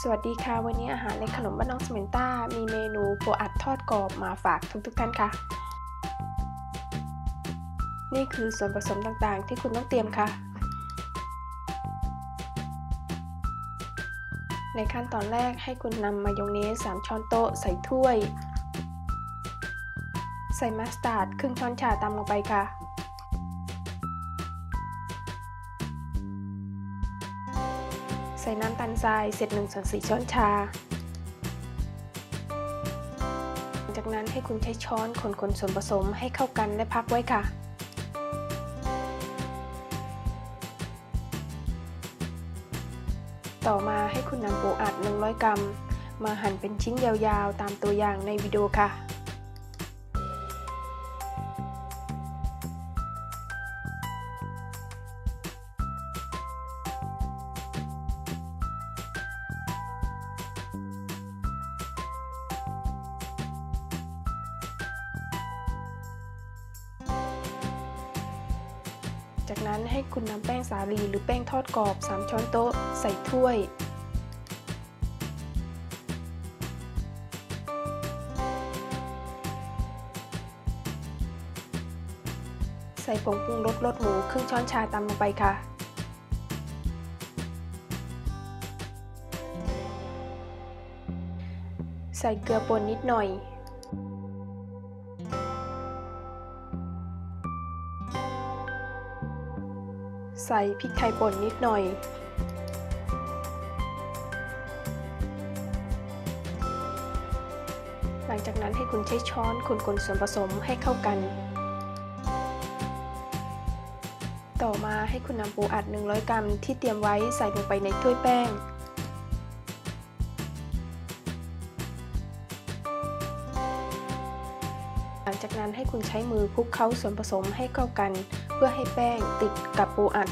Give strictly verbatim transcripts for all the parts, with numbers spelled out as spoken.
สวัสดีค่ะวันนี้อาหารในขนมบ้านน้องสมินต้ามีเมนูโปอัดทอดกรอบมาฝากทุกทุกท่านค่ะนี่คือส่วนผสมต่างๆที่คุณต้องเตรียมค่ะในขั้นตอนแรกให้คุณนำมายองเนสสามช้อนโต๊ะใส่ถ้วยใส่มัสตาร์ดครึ่งช้อนชาตามลงไปค่ะใส่น้ำตาลทรายเศษหนึ่งส่วนสี่ช้อนชาจากนั้นให้คุณใช้ช้อนคนๆส่วนผสมให้เข้ากันและพักไว้ค่ะต่อมาให้คุณนำโปอัดหนึ่งร้อยกรัมมาหั่นเป็นชิ้นยาวๆตามตัวอย่างในวิดีโอค่ะจากนั้นให้คุณนำแป้งสาลีหรือแป้งทอดกรอบสามช้อนโต๊ะใส่ถ้วยใส่ผงปรุงรสรสหมูครึ่งช้อนชาตามลงไปค่ะใส่เกลือป่นนิดหน่อยใส่พริกไทยป่นนิดหน่อยหลังจากนั้นให้คุณใช้ช้อนคนๆส่วนผสมให้เข้ากันต่อมาให้คุณนำปูอัดหนึ่งร้อยกรัมที่เตรียมไว้ใส่ลงไปในถ้วยแป้งหลังจากนั้นให้คุณใช้มือคลุกเคล้าส่วนผสมให้เข้ากันเพื่อให้แป้งติดกับปูอัด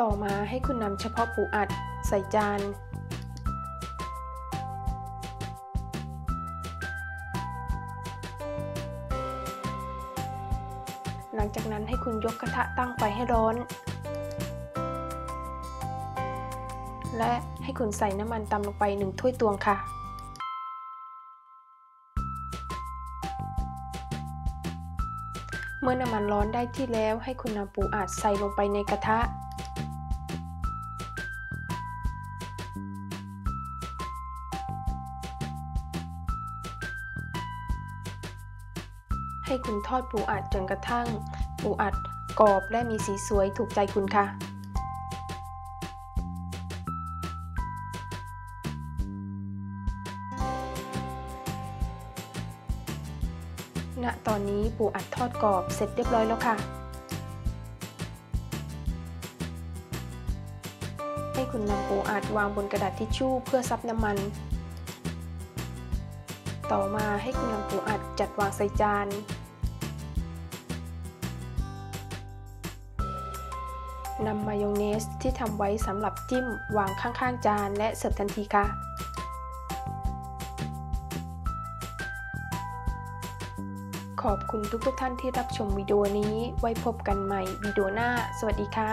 ต่อมาให้คุณนำเฉพาะปูอัดใส่จานหลังจากนั้นให้คุณยกกระทะตั้งไฟให้ร้อนและให้คุณใส่น้ำมันตำลงไปหนึ่งถ้วยตวงค่ะเมื่อน้ำมันร้อนได้ที่แล้วให้คุณนำปูอัดใส่ลงไปในกระทะให้คุณทอดปูอัดจนกระทั่งปูอัดกรอบและมีสีสวยถูกใจคุณค่ะณตอนนี้ปูอัดทอดกรอบเสร็จเรียบร้อยแล้วค่ะให้คุณนำปูอัดวางบนกระดาษทิชชู่เพื่อซับน้ำมันต่อมาให้คุณนำปูอัดจัดวางใส่จานนำมายองเนสที่ทำไว้สำหรับจิ้มวางข้างๆจานและเสิร์ฟทันทีค่ะขอบคุณทุกๆ ท่านที่รับชมวิดีโอนี้ไว้พบกันใหม่วิดีโอหน้าสวัสดีค่ะ